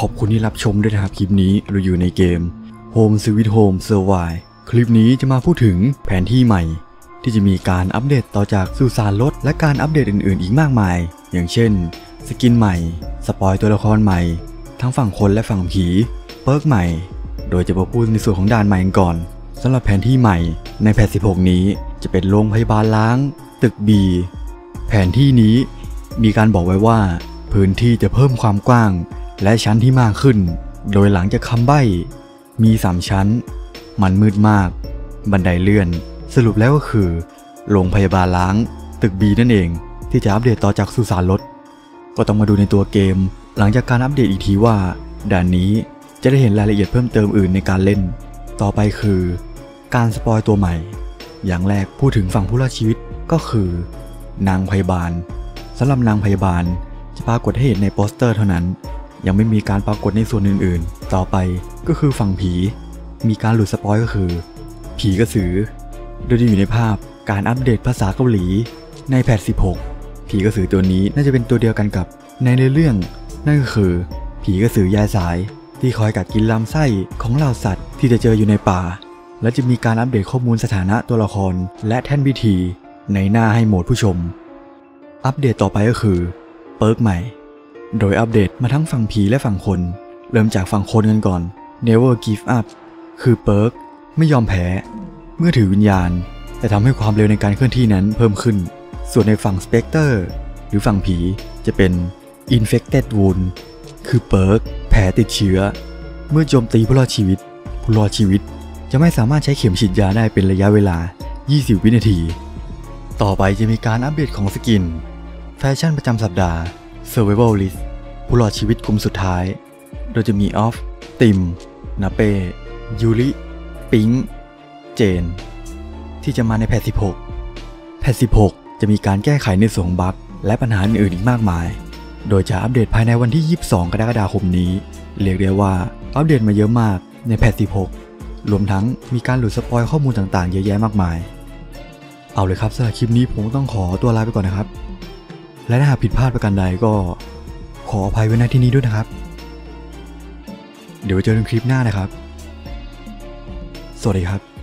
ขอบคุณที่รับชมด้วยนะครับคลิปนี้เราอยู่ในเกม Home Sweet Home: Survive คลิปนี้จะมาพูดถึงแผนที่ใหม่ที่จะมีการอัปเดตต่อจากสุสานรถและการอัปเดตอื่นๆอีกมากมายอย่างเช่นสกินใหม่สปอยตัวละครใหม่ทั้งฝั่งคนและฝั่งผีเปิร์กใหม่โดยจะมาพูดในส่วนของด่านใหม่ก่อนสำหรับแผนที่ใหม่ในแพท16นี้จะเป็นโรงพยาบาลล้างตึก B แผนที่นี้มีการบอกไว้ว่าพื้นที่จะเพิ่มความกว้างและชั้นที่มากขึ้นโดยหลังจากคำใบ้มี3ชั้นมันมืดมากบันไดเลื่อนสรุปแล้วก็คือโรงพยาบาลล้างตึก B นั่นเองที่จะอัปเดตต่อจากสุสานรถก็ต้องมาดูในตัวเกมหลังจากการอัปเดตอีกทีว่าด่านนี้จะได้เห็นรายละเอียดเพิ่มเติมอื่นในการเล่นต่อไปคือการสปอยตัวใหม่อย่างแรกพูดถึงฝั่งผู้รอดชีวิตก็คือนางพยาบาลสำหรับนางพยาบาลจะปรากฏให้เห็นในโปสเตอร์เท่านั้นยังไม่มีการปรากฏในส่วนอื่นๆต่อไปก็คือฝั่งผีมีการหลุดสปอยก็คือผีกระสือโดยที่อยู่ในภาพการอัปเดตภาษาเกาหลีในแพท16ผีกระสือตัวนี้น่าจะเป็นตัวเดียวกันกับในเรื่องนั่นก็คือผีกระสือยายสายที่คอยกัดกินลำไส้ของเหล่าสัตว์ที่จะเจออยู่ในป่าและจะมีการอัปเดตข้อมูลสถานะตัวละครและแท่นพิธีในหน้าให้โหมดผู้ชมอัปเดตต่อไปก็คือเปิร์กใหม่โดยอัปเดตมาทั้งฝั่งผีและฝั่งคนเริ่มจากฝั่งคนกันก่อน Never Give Up คือเปิร์กไม่ยอมแพ้เมื่อถือวิญญาณแต่ทำให้ความเร็วในการเคลื่อนที่นั้นเพิ่มขึ้นส่วนในฝั่ง Specter หรือฝั่งผีจะเป็น Infected Wound คือเปิร์กแผลติดเชื้อเมื่อโจมตีผู้รอดชีวิตจะไม่สามารถใช้เข็มฉีดยาได้เป็นระยะเวลา20วินาทีต่อไปจะมีการอัปเดตของสกินแฟชั่นประจำสัปดาห์ Survival List ผู้รอดชีวิตกลุ่มสุดท้ายโดยจะมีออฟติมนาเป้ยูริปิงเจนที่จะมาในแพท16จะมีการแก้ไขในส่วนบั๊กและปัญหาอื่นอีกมากมายโดยจะอัปเดตภายในวันที่22กรกฎาคมนี้เรียกได้ว่าอัปเดตมาเยอะมากในแพท16รวมทั้งมีการหลุดสปอยข้อมูลต่างๆเยอะแยะมากมายเอาเลยครับสำหรับคลิปนี้ผมต้องขอตัวลาไปก่อนนะครับและถ้าหากผิดพลาดประการใดก็ขออภัยไว้ณที่นี้ด้วยนะครับเดี๋ยวเจอกันคลิปหน้านะครับสวัสดีครับ